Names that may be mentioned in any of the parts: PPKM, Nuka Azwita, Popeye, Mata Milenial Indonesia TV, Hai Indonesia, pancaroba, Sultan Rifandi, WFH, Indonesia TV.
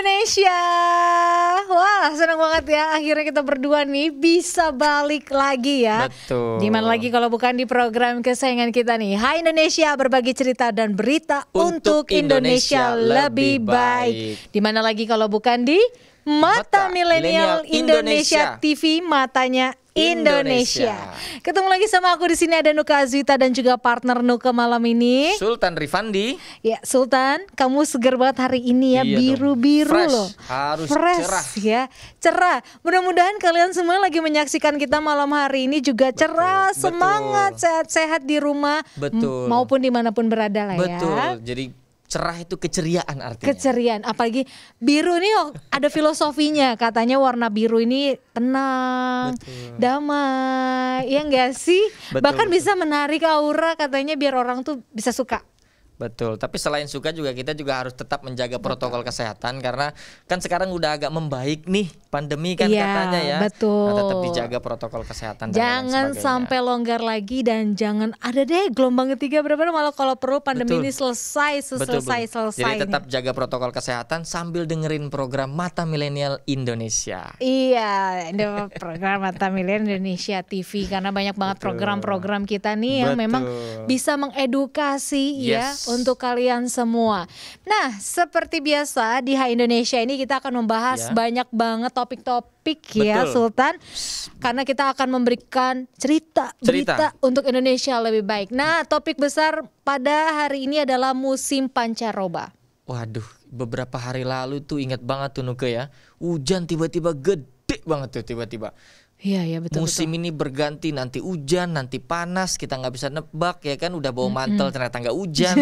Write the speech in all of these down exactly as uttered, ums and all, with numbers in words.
Indonesia. Wah, senang banget ya akhirnya kita berdua nih bisa balik lagi ya. Betul. Dimana lagi kalau bukan di program kesayangan kita nih, Hai Indonesia, berbagi cerita dan berita untuk, untuk Indonesia, Indonesia lebih baik. baik. Dimana lagi kalau bukan di Mata, Mata Milenial Indonesia, Indonesia T V, matanya Indonesia. Indonesia. Ketemu lagi sama aku di sini, ada Nuka Azwita dan juga partner Nuka malam ini, Sultan Rifandi. Ya, Sultan, kamu seger banget hari ini ya, biru-biru iya loh. Harus Fresh, cerah ya. Cerah. Mudah-mudahan kalian semua lagi menyaksikan kita malam hari ini juga betul, cerah, betul. semangat, sehat-sehat di rumah betul. maupun dimanapun berada lah ya. Betul. Jadi cerah itu keceriaan artinya. Keceriaan, apalagi biru ini ada filosofinya, katanya warna biru ini tenang, betul. damai, ya enggak sih? Betul, Bahkan betul. bisa menarik aura katanya biar orang tuh bisa suka. Betul, tapi selain suka juga kita juga harus tetap menjaga protokol betul. kesehatan, karena kan sekarang udah agak membaik nih pandemi kan ya, katanya ya. Betul. Nah, tetap dijaga protokol kesehatan. Jangan sampai longgar lagi dan jangan ada deh gelombang ketiga, berapa malah kalau perlu pandemi betul. ini selesai selesai betul, betul. selesai. Jadi tetap nih. jaga protokol kesehatan sambil dengerin program Mata Milenial Indonesia. Iya, program Mata Milenial Indonesia T V, karena banyak banget program-program kita nih yang betul. memang bisa mengedukasi yes. ya. Untuk kalian semua. Nah, seperti biasa di Hai Indonesia ini kita akan membahas ya. banyak banget topik-topik ya, Sultan. Karena kita akan memberikan cerita, cerita berita untuk Indonesia lebih baik. Nah, topik besar pada hari ini adalah musim pancaroba. Waduh, beberapa hari lalu tuh ingat banget tuh Nuke ya, hujan tiba-tiba gede banget tuh tiba-tiba. Iya, ya, betul, musim betul. ini berganti, nanti hujan, nanti panas, kita nggak bisa nebak ya kan, udah bawa mantel mm-hmm. ternyata nggak hujan.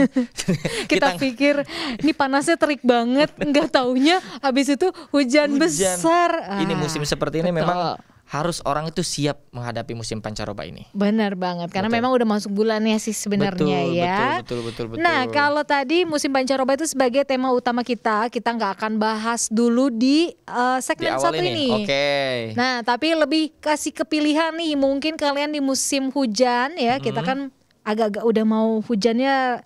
kita, kita pikir ini panasnya terik banget, nggak taunya habis itu hujan, hujan. besar. Ah, ini musim seperti ini betul. memang harus orang itu siap menghadapi musim pancaroba ini. Benar banget, karena betul. memang udah masuk bulannya sih sebenarnya ya. Betul, betul, betul, betul. Nah, kalau tadi musim pancaroba itu sebagai tema utama kita, kita nggak akan bahas dulu di uh, segmen di satu ini. ini. Oke. Okay. Nah, tapi lebih kasih kepilihan nih, mungkin kalian di musim hujan ya, mm-hmm. kita kan agak-agak udah mau hujannya,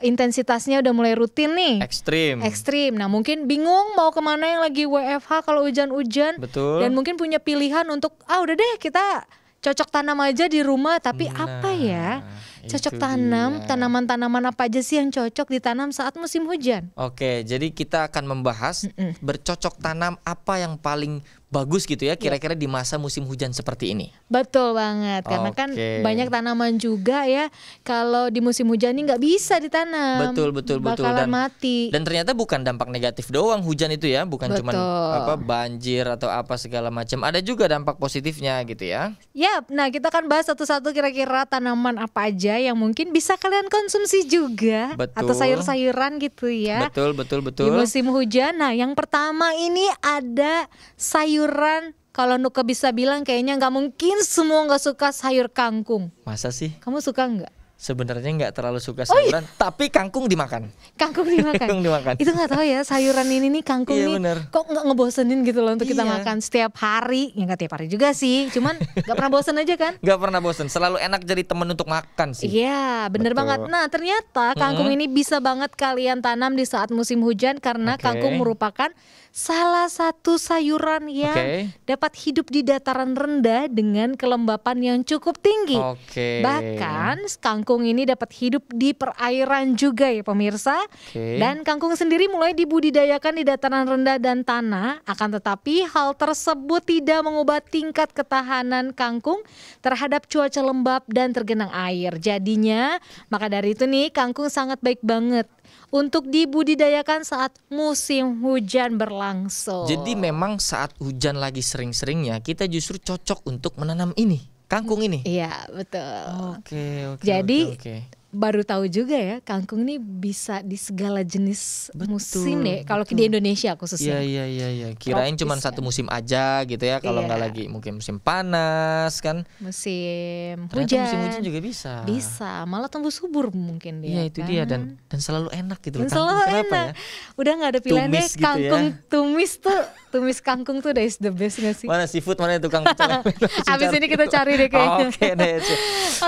intensitasnya udah mulai rutin nih, ekstrim, ekstrim. Nah, mungkin bingung mau kemana yang lagi W F H kalau hujan-hujan, dan mungkin punya pilihan untuk ah udah deh kita cocok tanam aja di rumah, tapi nah, apa ya cocok tanam, tanaman-tanaman apa aja sih yang cocok ditanam saat musim hujan? Oke, jadi kita akan membahas Mm-mm. bercocok tanam apa yang paling bagus gitu ya kira-kira di masa musim hujan seperti ini. Betul banget, karena Oke. kan banyak tanaman juga ya kalau di musim hujan ini nggak bisa ditanam. Betul betul betul dan mati. Dan ternyata bukan dampak negatif doang hujan itu ya, bukan cuma apa banjir atau apa segala macam. Ada juga dampak positifnya gitu ya. Yap, nah kita akan bahas satu-satu kira-kira tanaman apa aja yang mungkin bisa kalian konsumsi juga, betul. atau sayur-sayuran gitu ya. Betul betul betul. Di musim hujan. Nah, yang pertama ini ada sayur sayuran, kalau Nuka bisa bilang kayaknya nggak mungkin semua nggak suka sayur kangkung. Masa sih? Kamu suka nggak? Sebenarnya nggak terlalu suka sayuran, oh iya. tapi kangkung dimakan. Kangkung dimakan. kangkung dimakan. Itu nggak tahu ya sayuran ini nih kangkung iya, nih bener. kok nggak ngebosenin gitu loh untuk iya. kita makan setiap hari. Ya nggak tiap hari juga sih, cuman nggak pernah bosen aja kan? Nggak pernah bosen, selalu enak jadi temen untuk makan sih. Iya, bener Betul. banget. Nah, ternyata kangkung hmm. ini bisa banget kalian tanam di saat musim hujan karena okay. kangkung merupakan salah satu sayuran yang okay. dapat hidup di dataran rendah dengan kelembapan yang cukup tinggi. Okay. Bahkan kangkung ini dapat hidup di perairan juga ya pemirsa. Okay. Dan kangkung sendiri mulai dibudidayakan di dataran rendah dan tanah. Akan tetapi hal tersebut tidak mengubah tingkat ketahanan kangkung terhadap cuaca lembab dan tergenang air. Jadinya maka dari itu nih kangkung sangat baik banget untuk dibudidayakan saat musim hujan berlangsung. Jadi memang saat hujan lagi sering-seringnya kita justru cocok untuk menanam ini, kangkung ini. Iya, betul. Oke, oke. Jadi oke, oke. baru tahu juga ya kangkung ini bisa di segala jenis betul, musim ya. Kalau di Indonesia khususnya. Iya, iya, iya. Ya. Kirain cuma satu musim aja gitu ya. Kalau nggak iya. lagi mungkin musim panas kan. Musim Ternyata hujan. musim hujan juga bisa. Bisa, malah tumbuh subur mungkin dia. Iya itu kan? dia dan dan selalu enak gitu. Dan selalu enak. Ya? Udah nggak ada pilihan tumis deh gitu kangkung ya. tumis tuh. tumis kangkung tuh is the best gak sih? Mana seafood, mana tukang pecel? Habis ini kita cari deh kayaknya. Oke deh.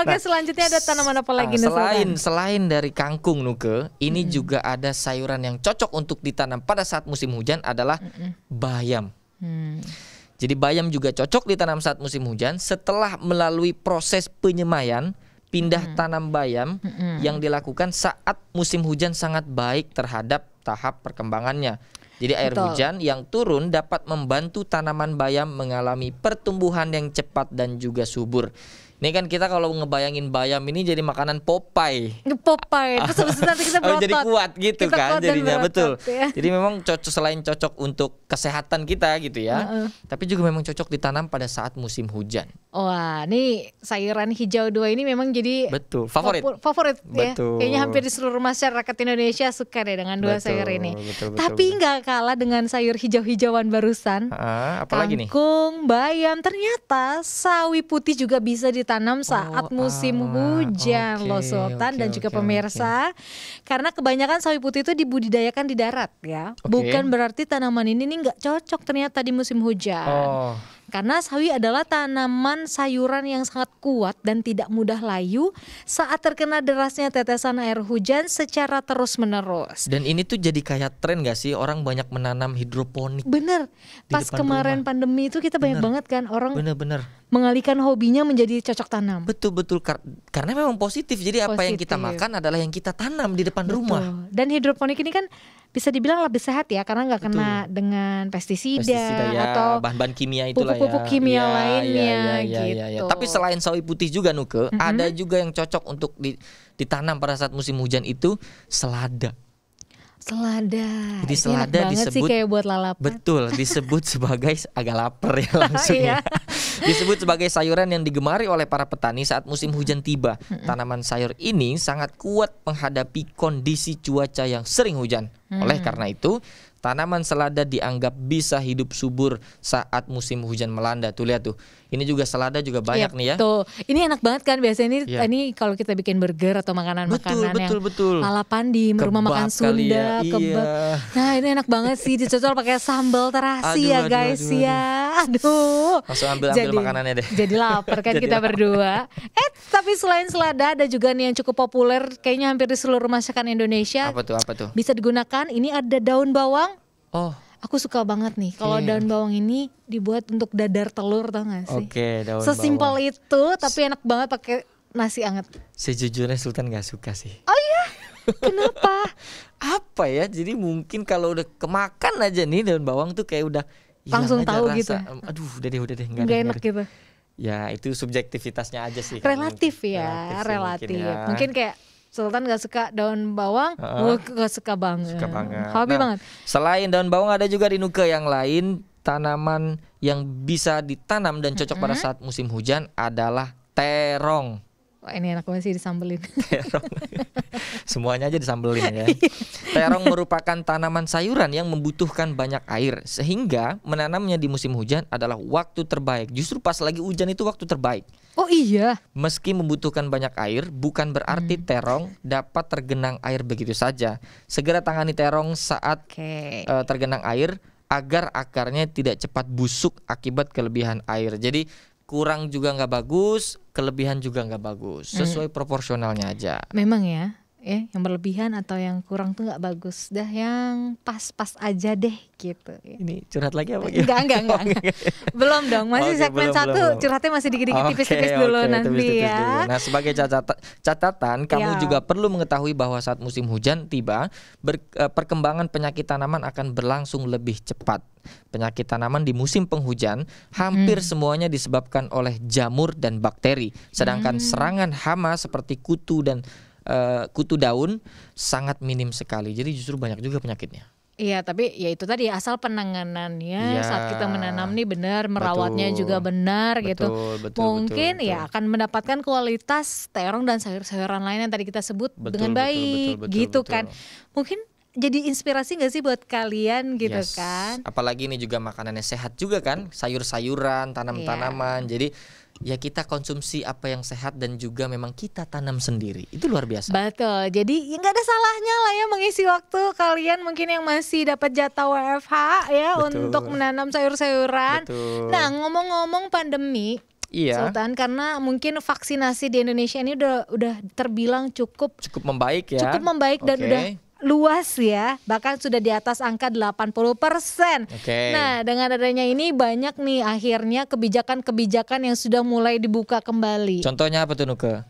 Oke, selanjutnya ada tanaman apa lagi nih? Selain selain dari kangkung, Nuke, ini juga ada sayuran yang cocok untuk ditanam pada saat musim hujan adalah bayam. Jadi bayam juga cocok ditanam saat musim hujan. Setelah melalui proses penyemaian, pindah tanam bayam yang dilakukan saat musim hujan sangat baik terhadap tahap perkembangannya. Jadi air Betul. hujan yang turun dapat membantu tanaman bayam mengalami pertumbuhan yang cepat dan juga subur. Ini kan kita kalau ngebayangin bayam ini jadi makanan Popeye. Popeye. Terus habis itu nanti kita berotot. Oh, jadi kuat gitu kita kan kuat jadinya berotot, betul. Ya. Jadi memang cocok selain cocok untuk kesehatan kita gitu ya. Uh-uh. Tapi juga memang cocok ditanam pada saat musim hujan. Wah, nih sayuran hijau dua ini memang jadi betul favorit. Favorit ya. Betul. Kayaknya hampir di seluruh masyarakat Indonesia suka deh dengan dua betul, sayur ini. Betul, betul, Tapi nggak kalah dengan sayur hijau-hijauan barusan. Uh, apalagi nih? Kangkung, bayam, ternyata sawi putih juga bisa ditanam tanam saat oh, musim ah, hujan okay, loh Sultan okay, dan juga okay, pemirsa okay. Karena kebanyakan sawi putih itu dibudidayakan di darat ya okay. Bukan berarti tanaman ini nih nggak cocok ternyata di musim hujan oh. Karena sawi adalah tanaman sayuran yang sangat kuat dan tidak mudah layu saat terkena derasnya tetesan air hujan secara terus-menerus. Dan ini tuh jadi kayak tren gak sih? Orang banyak menanam hidroponik. Bener, pas kemarin rumah. pandemi itu kita banyak bener, banget kan orang bener, bener. mengalihkan hobinya menjadi cocok tanam. Betul-betul, kar karena memang positif. Jadi positif. apa yang kita makan adalah yang kita tanam di depan Betul. rumah. Dan hidroponik ini kan bisa dibilang lebih sehat ya karena nggak kena Betul. dengan pestisida, pestisida ya, atau bahan-bahan kimia itulah pupuk, -pupuk ya. kimia ya, lainnya ya, ya, gitu. Ya, ya, ya. Tapi selain sawi putih juga Nuke, mm-hmm. ada juga yang cocok untuk ditanam pada saat musim hujan itu selada. Selada. Jadi selada disebut sih kayak buat lalapan. Betul, disebut sebagai agak lapar ya langsung. ya. Disebut sebagai sayuran yang digemari oleh para petani saat musim hujan tiba. Mm-hmm. Tanaman sayur ini sangat kuat menghadapi kondisi cuaca yang sering hujan. Mm-hmm. Oleh karena itu, tanaman selada dianggap bisa hidup subur saat musim hujan melanda. Tuh lihat tuh. Ini juga selada juga banyak ya, nih ya. Tuh, ini enak banget kan biasanya ini, ya. ini kalau kita bikin burger atau makanan-makanan yang betul. lalapan di rumah kebab makan Sunda, ya. kebab. Iya. Nah ini enak banget sih dicocol pakai sambal terasi aduh, ya guys aduh, aduh, aduh. ya. Aduh. Langsung ambil ambil jadi, makanannya deh. Jadi lapar kan jadi kita lapar. berdua. Eh tapi selain selada ada juga nih yang cukup populer kayaknya hampir di seluruh masyarakat Indonesia. Apa tuh? Apa tuh? Bisa digunakan. Ini ada daun bawang. Oh. Aku suka banget nih kalau okay. daun bawang ini dibuat untuk dadar telur tau gak sih? Oke, okay, daun Sesimpel bawang. itu tapi enak banget pakai nasi anget. Sejujurnya Sultan gak suka sih. Oh iya? Kenapa? Apa ya? Jadi mungkin kalau udah kemakan aja nih daun bawang tuh kayak udah langsung tahu rasa. gitu. Aduh, udah deh, udah deh enggak enak deh. gitu. Ya, itu subjektivitasnya aja sih. Relatif kan. ya, relatif. relatif. Mungkin, ya. mungkin kayak Sultan gak suka daun bawang, uh, gue gak suka banget. Suka banget. Hobi nah, banget. Selain daun bawang ada juga di Nuka yang lain tanaman yang bisa ditanam dan cocok mm-hmm. pada saat musim hujan adalah terong. Wah, ini enak banget sih disambelin. Terong. Semuanya aja disambelin ya. Terong merupakan tanaman sayuran yang membutuhkan banyak air sehingga menanamnya di musim hujan adalah waktu terbaik. Justru pas lagi hujan itu waktu terbaik. Oh iya. Meski membutuhkan banyak air, bukan berarti hmm. terong dapat tergenang air begitu saja. Segera tangani terong saat okay. uh, tergenang air agar akarnya tidak cepat busuk akibat kelebihan air. Jadi kurang juga nggak bagus, kelebihan juga nggak bagus. Sesuai hmm. proporsionalnya aja. Memang ya, ya, yang berlebihan atau yang kurang tuh nggak bagus. Dah yang pas-pas aja deh gitu. Ini curhat lagi apa? Enggak, enggak, enggak, enggak. Belum dong, masih okay, segmen belum, satu belum. Curhatnya masih dikit-dikit tipis-tipis okay, dulu okay, nanti tipis-tipis ya dulu. Nah sebagai catatan, catatan kamu yeah. juga perlu mengetahui bahwa saat musim hujan tiba ber, eh, perkembangan penyakit tanaman akan berlangsung lebih cepat. Penyakit tanaman di musim penghujan hampir hmm. semuanya disebabkan oleh jamur dan bakteri. Sedangkan hmm. serangan hama seperti kutu dan uh, kutu daun sangat minim sekali. Jadi justru banyak juga penyakitnya. Iya, tapi ya itu tadi asal penanganannya ya, saat kita menanam nih benar, merawatnya betul, juga benar betul, gitu. Betul, Mungkin betul, ya betul. akan mendapatkan kualitas terong dan sayur-sayuran lain yang tadi kita sebut betul, dengan baik betul, betul, betul, gitu betul. kan. Mungkin jadi inspirasi nggak sih buat kalian gitu, yes, kan? Apalagi ini juga makanannya sehat juga kan, sayur-sayuran, tanam-tanaman, yeah. Jadi ya kita konsumsi apa yang sehat dan juga memang kita tanam sendiri, itu luar biasa. Betul, jadi ya nggak ada salahnya lah ya mengisi waktu kalian mungkin yang masih dapat jatah W F H ya. Betul. Untuk menanam sayur-sayuran. Nah ngomong-ngomong pandemi, iya, Sultan, karena mungkin vaksinasi di Indonesia ini udah udah terbilang cukup cukup membaik ya, cukup membaik dan okay, udah luas ya, bahkan sudah di atas angka delapan puluh persen. Okay. Nah, dengan adanya ini banyak nih akhirnya kebijakan-kebijakan yang sudah mulai dibuka kembali. Contohnya apa tuh, Nuka?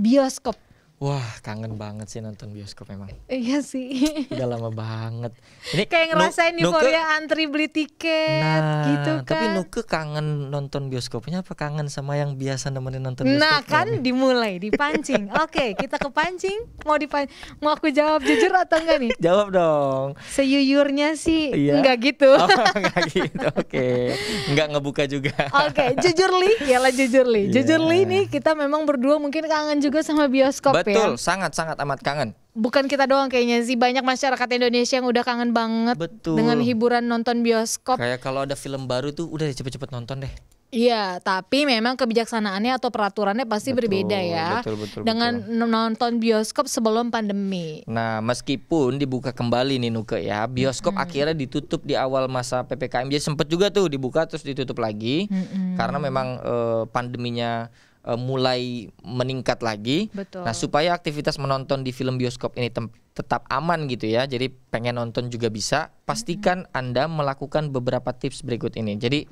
Bioskop. Wah, kangen banget sih nonton bioskop memang. Iya sih. Udah lama banget. Ini kayak ngerasain euforia antri beli tiket, nah, gitu kan. Tapi Nuka kangen nonton bioskopnya apa kangen sama yang biasa nemenin nonton bioskop? Nah kan nih, dimulai dipancing. Oke, kita ke pancing. Mau dipan mau aku jawab jujur atau enggak nih? Jawab dong. Seyuyurnya sih iya, enggak gitu. Oh, enggak gitu. Oke. Enggak ngebuka juga. Oke, jujur li, iyalah jujur li. Yeah. Jujur li nih kita memang berdua mungkin kangen juga sama bioskop. But betul, sangat-sangat amat kangen. Bukan kita doang kayaknya sih, banyak masyarakat Indonesia yang udah kangen banget. Betul. Dengan hiburan nonton bioskop. Kayak kalau ada film baru tuh udah cepet-cepet nonton deh. Iya, tapi memang kebijaksanaannya atau peraturannya pasti betul, berbeda ya, betul, betul, dengan betul, nonton bioskop sebelum pandemi. Nah, meskipun dibuka kembali nih Nuka ya, bioskop mm-hmm, akhirnya ditutup di awal masa P P K M. Jadi sempet juga tuh dibuka terus ditutup lagi, mm-hmm, karena memang eh, pandeminya mulai meningkat lagi. Betul. Nah supaya aktivitas menonton di film bioskop ini tetap aman gitu ya, jadi pengen nonton juga bisa, pastikan mm-hmm, Anda melakukan beberapa tips berikut ini. Jadi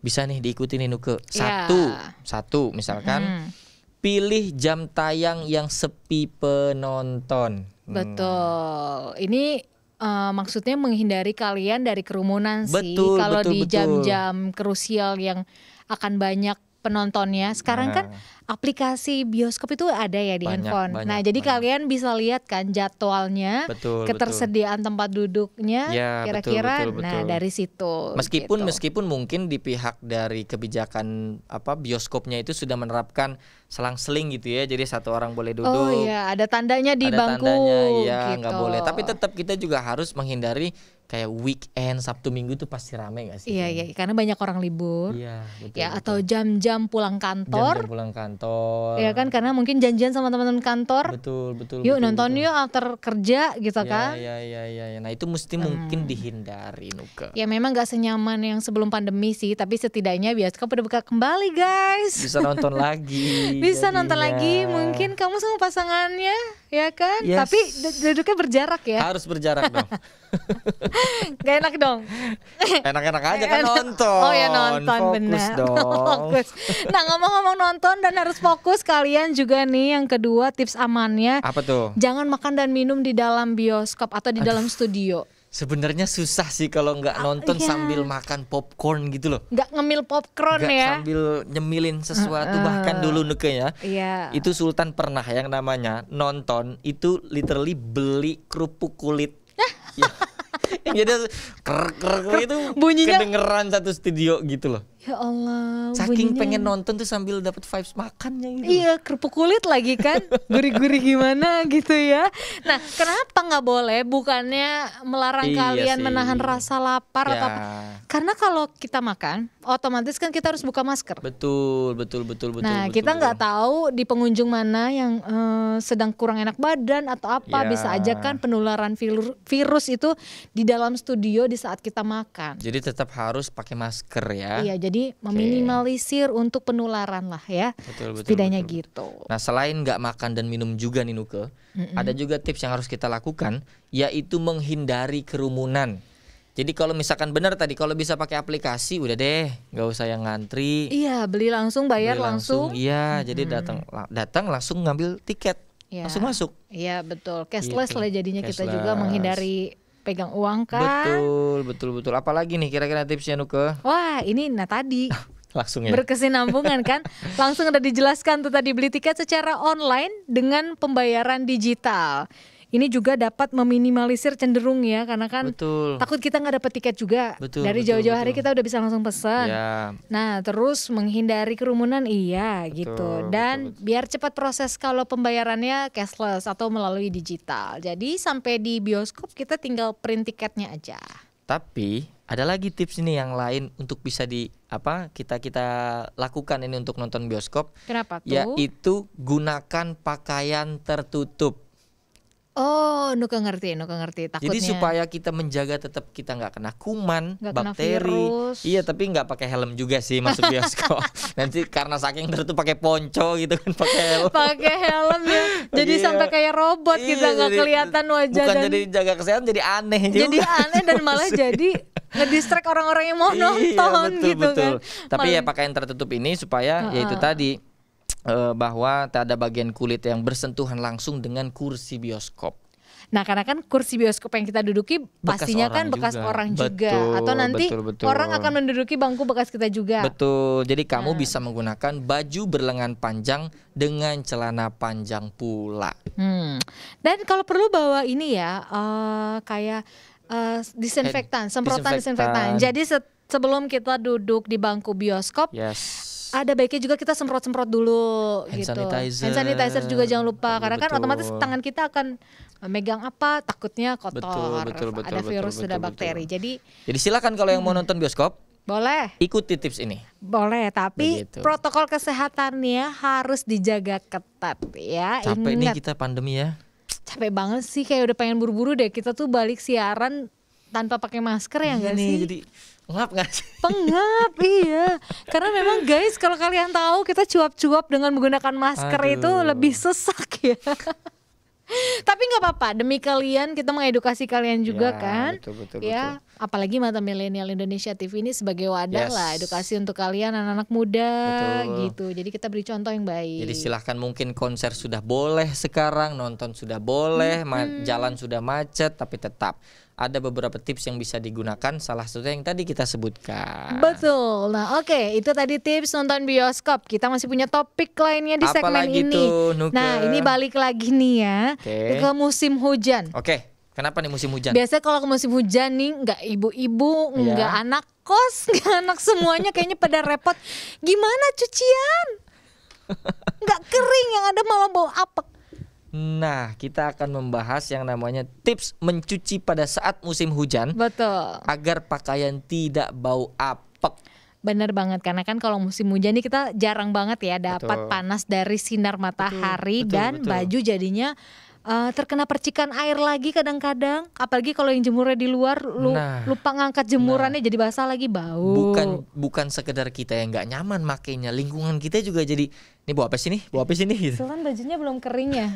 bisa nih diikuti nih Nuka. Satu, yeah. satu misalkan mm. pilih jam tayang yang sepi penonton. Betul, hmm. ini Uh, maksudnya menghindari kalian dari kerumunan. Betul, sih kalau di jam-jam krusial yang akan banyak penontonnya. Sekarang nah, kan aplikasi bioskop itu ada ya di banyak, handphone. Banyak, nah, jadi banyak, kalian bisa lihat kan jadwalnya, betul, ketersediaan betul, tempat duduknya kira-kira. Ya, nah, dari situ. Meskipun gitu, meskipun mungkin di pihak dari kebijakan apa bioskopnya itu sudah menerapkan selang-seling gitu ya. Jadi satu orang boleh duduk. Oh iya, ada tandanya di ada bangku. Ada tandanya ya, gitu, nggak boleh. Tapi tetap kita juga harus menghindari kayak weekend, Sabtu Minggu tuh pasti rame gak sih? Iya, iya, karena banyak orang libur. Iya, betul, ya, betul. Atau jam-jam pulang kantor. Jam-jam pulang kantor. Iya kan, karena mungkin janjian sama teman-teman kantor. Betul, betul. Yuk betul, nonton betul, yuk after kerja gitu ya, kan? Iya, iya, iya. Ya. Nah itu mesti hmm. mungkin dihindari Nuka. Ya memang gak senyaman yang sebelum pandemi sih, tapi setidaknya bioskop udah buka kembali guys. Bisa nonton lagi. Bisa jadinya, nonton lagi. Mungkin kamu sama pasangannya, ya kan? Yes. Tapi duduknya berjarak ya. Harus berjarak dong. Gak enak dong. Enak-enak aja kan nonton. Oh ya nonton, fokus bener dong. Fokus. Nah ngomong-ngomong nonton dan harus fokus, kalian juga nih yang kedua tips amannya. Apa tuh? Jangan makan dan minum di dalam bioskop atau di aduh, dalam studio. Sebenarnya susah sih kalau nggak nonton yeah, sambil makan popcorn gitu loh. Nggak ngemil popcorn gak ya, sambil nyemilin sesuatu. Uh, uh, bahkan dulu Nuka ya, yeah, itu Sultan pernah yang namanya nonton itu literally beli kerupuk kulit. Ya. Jadi ker-ker itu bunyinya kedengeran satu studio gitu loh. Ya Allah. Saking bunyinya, pengen nonton tuh sambil dapat vibes makannya gitu. Iya, kerupuk kulit lagi kan, gurih-gurih gimana gitu ya. Nah, kenapa nggak boleh? Bukannya melarang iya kalian sih, menahan rasa lapar ya, atau apa? Karena kalau kita makan, otomatis kan kita harus buka masker. Betul, betul, betul, betul. Nah, betul, kita nggak tahu di pengunjung mana yang eh, sedang kurang enak badan atau apa. Ya. Bisa aja kan penularan virus, virus itu di dalam studio di saat kita makan. Jadi tetap harus pakai masker ya. Iya, jadi meminimalisir okay, untuk penularan lah ya, betul, betul, setidaknya betul, gitu. Nah selain nggak makan dan minum juga nih Nuka, mm-mm, ada juga tips yang harus kita lakukan, yaitu menghindari kerumunan. Jadi kalau misalkan benar tadi, kalau bisa pakai aplikasi udah deh, nggak usah yang ngantri. Iya, beli langsung, bayar beli langsung, langsung. Iya, mm-hmm, jadi datang datang langsung ngambil tiket, ya, langsung masuk. Iya betul, cashless gitu lah jadinya. Cashless. Kita juga menghindari pegang uang kan. Betul, betul, betul. Apalagi nih kira-kira tipsnya Nuka? Wah, ini nah tadi langsung ya, berkesinambungan kan. Langsung udah dijelaskan tuh tadi, beli tiket secara online dengan pembayaran digital. ini juga dapat meminimalisir cenderung ya, karena kan betul. Takut kita nggak dapat tiket juga. Betul, dari jauh-jauh hari kita udah bisa langsung pesan. Ya. Nah, terus menghindari kerumunan, iya betul, gitu. Dan betul, betul. Biar cepat proses kalau pembayarannya cashless atau melalui digital. Jadi sampai di bioskop kita tinggal print tiketnya aja. Tapi ada lagi tips ini yang lain untuk bisa di apa kita kita lakukan ini untuk nonton bioskop. Kenapa tuh? Yaitu gunakan pakaian tertutup. Oh, Nuka ngerti, Nuka ngerti takutnya. Jadi supaya kita menjaga tetap kita nggak kena kuman, gak bakteri. Kena virus. Iya, tapi nggak pakai helm juga sih masuk bioskop. Nanti karena saking tertutup pakai ponco gitu kan, pakai helm. Pakai helm ya. Jadi iya, sampai kayak robot iya, kita nggak kelihatan wajah. Bukan dan jadi jaga kesehatan, jadi aneh juga. Jadi aneh dan malah jadi ngedistract orang-orang yang mau nonton iya, betul, gitu betul. Kan. Tapi malah... ya pakaian tertutup ini supaya uh-uh. yaitu tadi. Bahwa tak ada bagian kulit yang bersentuhan langsung dengan kursi bioskop. Nah, karena kan kursi bioskop yang kita duduki bekas pastinya kan bekas juga. orang juga betul, atau nanti betul, betul. orang akan menduduki bangku bekas kita juga. Betul. Jadi kamu nah. bisa menggunakan baju berlengan panjang dengan celana panjang pula. Hmm. Dan kalau perlu bawa ini ya uh, kayak uh, disinfektan, semprotan disinfektan. disinfektan. Jadi se sebelum kita duduk di bangku bioskop. Yes. Ada baiknya juga kita semprot-semprot dulu hand gitu. Sanitizer. Hand sanitizer juga jangan lupa betul, karena kan betul. otomatis tangan kita akan memegang apa takutnya kotor, betul, betul, betul, ada virus, betul, betul, ada bakteri. Betul. Jadi Jadi silakan kalau yang hmm. mau nonton bioskop boleh ikuti tips ini. Boleh, tapi begitu. Protokol kesehatannya harus dijaga ketat ya. Capek nih kita pandemi ya. Capek banget sih, kayak udah pengen buru-buru deh kita tuh balik siaran tanpa pakai masker ya enggak sih? Jadi pengap gak sih? Pengap, iya. Karena memang guys, kalau kalian tahu kita cuap-cuap dengan menggunakan masker Aduh. itu lebih sesak ya. Tapi nggak apa-apa, demi kalian kita mengedukasi kalian juga ya, kan. Betul, betul, ya, betul. Apalagi Mata Milenial Indonesia T V ini sebagai wadah yes. lah edukasi untuk kalian anak-anak muda betul. gitu. Jadi kita beri contoh yang baik. Jadi silahkan, mungkin konser sudah boleh sekarang, nonton sudah boleh, hmm. jalan sudah macet, tapi tetap ada beberapa tips yang bisa digunakan, salah satunya yang tadi kita sebutkan. Betul. Nah, oke, okay. itu tadi tips nonton bioskop. Kita masih punya topik lainnya di Apa segmen lagi ini. Tuh, Nuka? Nah, ini balik lagi nih ya okay. ke musim hujan. Oke. Okay. Kenapa nih musim hujan? Biasanya kalau ke musim hujan nih nggak ibu-ibu, yeah. nggak anak kos, nggak anak semuanya kayaknya pada repot. Gimana cucian? Nggak kering, yang ada malah bau apek. Nah, kita akan membahas yang namanya tips mencuci pada saat musim hujan. Betul. Agar pakaian tidak bau apek. Bener banget, karena kan kalau musim hujan nih kita jarang banget ya dapat betul. panas dari sinar matahari, betul, betul, dan betul. baju jadinya uh, terkena percikan air lagi kadang-kadang. Apalagi kalau yang jemurnya di luar, lu, nah, lupa ngangkat jemurannya nah, jadi basah lagi, bau. Bukan bukan sekedar kita yang nggak nyaman makainya, lingkungan kita juga jadi, ini bawa apa sih nih? Bawa apa sih nih? Sultan bajunya belum kering ya.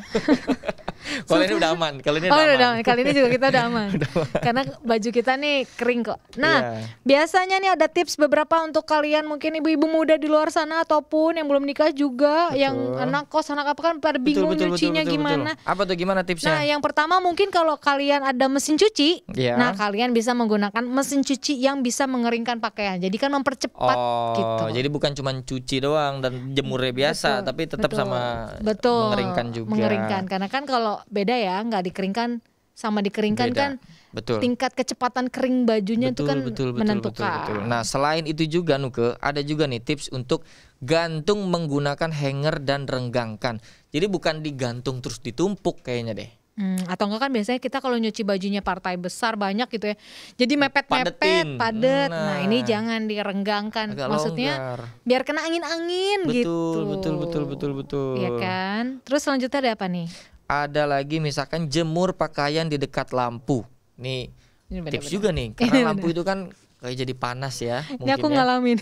Kalau ini udah aman, kalau ini udah, oh, udah aman. Kali ini juga kita udah aman. Udah aman. Karena baju kita nih kering kok. Nah, yeah. biasanya nih ada tips beberapa untuk kalian mungkin ibu-ibu muda di luar sana ataupun yang belum nikah juga, betul. yang anak kos, anak apa kan pada bingung betul, betul, cucinya betul, betul, gimana. Betul. Apa tuh gimana tipsnya? Nah, yang pertama mungkin kalau kalian ada mesin cuci, yeah. nah kalian bisa menggunakan mesin cuci yang bisa mengeringkan pakaian. Jadi kan mempercepat oh, gitu. Jadi bukan cuma cuci doang dan jemurnya biasa, betul, tapi tetap betul, sama betul, mengeringkan juga. Mengeringkan, karena kan kalau beda ya, nggak dikeringkan sama dikeringkan beda. kan betul. tingkat kecepatan kering bajunya betul, itu kan betul, betul, menentukan. Betul, betul. Nah, selain itu juga Nuke, ada juga nih tips untuk gantung menggunakan hanger dan renggangkan. Jadi bukan digantung terus ditumpuk kayaknya deh. Hmm, atau enggak kan biasanya kita kalau nyuci bajunya partai besar banyak gitu ya, jadi mepet-mepet, padet. Nah, nah ini jangan direnggangkan, agak maksudnya longgar, biar kena angin-angin gitu. Betul, betul, betul, betul. Iya kan. Terus selanjutnya ada apa nih? Ada lagi misalkan jemur pakaian di dekat lampu. Nih ini bener, tips bener. juga nih, karena ini lampu bener. itu kan kayak jadi panas ya. Ini aku ya. ngalamin.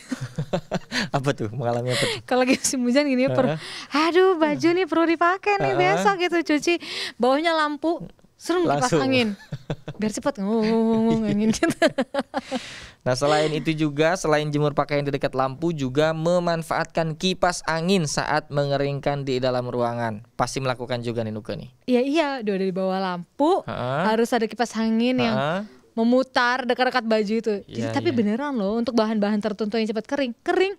Apa tuh mengalami apa? Kalau lagi musim hujan gini, uh-huh. perlu, aduh baju nih perlu dipakai nih uh-huh. besok gitu, cuci. Bawahnya lampu, serem kipas angin. Biar cepat ngomong angin gitu. Nah, selain itu juga, selain jemur pakaian di dekat lampu, juga memanfaatkan kipas angin saat mengeringkan di dalam ruangan. Pasti melakukan juga nih Nuka nih. Iya iya, udah di bawah lampu, uh-huh. harus ada kipas angin uh-huh. yang memutar dekat-dekat baju itu. Jadi, yeah, tapi yeah. beneran loh, untuk bahan-bahan tertentu yang cepat kering, kering.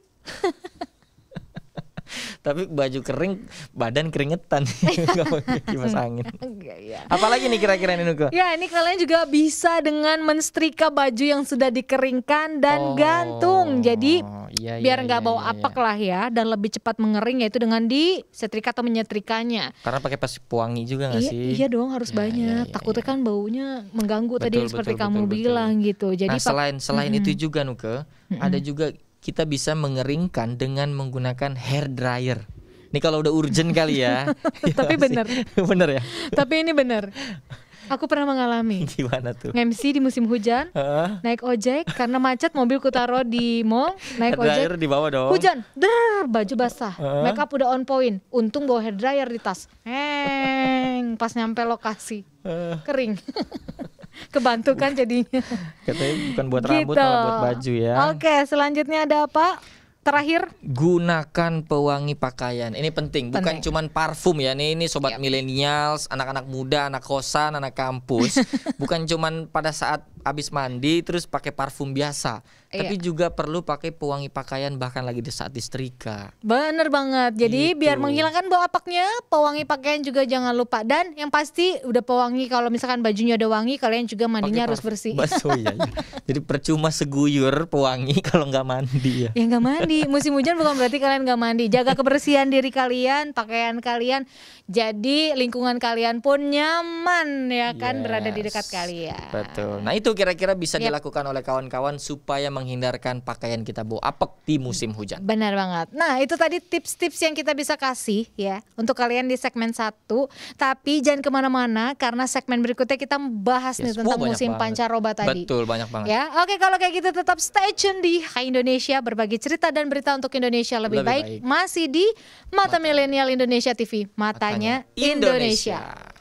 Tapi baju kering, badan keringetan. Kipas angin. Apalagi nih kira-kira ini, Nuka? Ya, ini kalian juga bisa dengan menstrika baju yang sudah dikeringkan dan oh, gantung. Jadi iya, iya, biar nggak iya, bau iya, apek iya. lah ya, dan lebih cepat mengering yaitu dengan disetrika atau menyetrikanya. Karena pakai pas pewangi juga nggak iya, sih? Iya dong, harus ya, banyak. Iya, iya, Takutnya iya. kan baunya mengganggu betul, tadi betul, seperti betul, kamu betul, bilang betul. gitu. Jadi nah, selain selain hmm. itu juga, Nuka, hmm. ada juga kita bisa mengeringkan dengan menggunakan hair dryer. Ini kalau udah urgent kali ya. ya Tapi benar. Benar ya. Tapi ini benar. Aku pernah mengalami. Gimana tuh? M C di musim hujan, uh. naik ojek karena macet, mobilku taruh di mall, naik ojek. Di bawah dong. Hujan, der, baju basah, uh. makeup udah on point. Untung bawa hair dryer di tas. Heng, pas nyampe lokasi, uh. kering. Kebantu kan jadinya. Katanya bukan buat gitu. Rambut, malah buat baju ya. Oke, selanjutnya ada apa? Terakhir, gunakan pewangi pakaian. Ini penting, bukan cuma parfum ya. Ini, ini sobat yep. milenials, anak-anak muda, anak kosan, anak kampus. Bukan cuma pada saat habis mandi terus pakai parfum biasa. Tapi iya. juga perlu pakai pewangi pakaian bahkan lagi di saat disetrika. Bener banget. Jadi gitu. Biar menghilangkan bau apaknya, pewangi pakaian juga jangan lupa. Dan yang pasti udah pewangi, kalau misalkan bajunya udah wangi, kalian juga mandinya harus bersih. Baso, ya, ya. Jadi percuma seguyur pewangi kalau nggak mandi ya. Ya nggak mandi. Musim hujan bukan berarti kalian nggak mandi. Jaga kebersihan diri kalian, pakaian kalian. Jadi lingkungan kalian pun nyaman ya kan, yes. berada di dekat kalian. Betul. Nah itu kira-kira bisa yep. dilakukan oleh kawan-kawan supaya menghindarkan pakaian kita bau apek di musim hujan. Benar banget. Nah itu tadi tips-tips yang kita bisa kasih ya untuk kalian di segmen satu. Tapi jangan kemana-mana karena segmen berikutnya kita membahas yes, nih tentang musim banget. Pancaroba tadi. Betul, banyak banget. Ya, oke kalau kayak gitu tetap stay tune di Hai Indonesia, berbagi cerita dan berita untuk Indonesia lebih, lebih baik. baik. Masih di Mata, Mata Milenial Indonesia T V, matanya Mata Indonesia. Indonesia.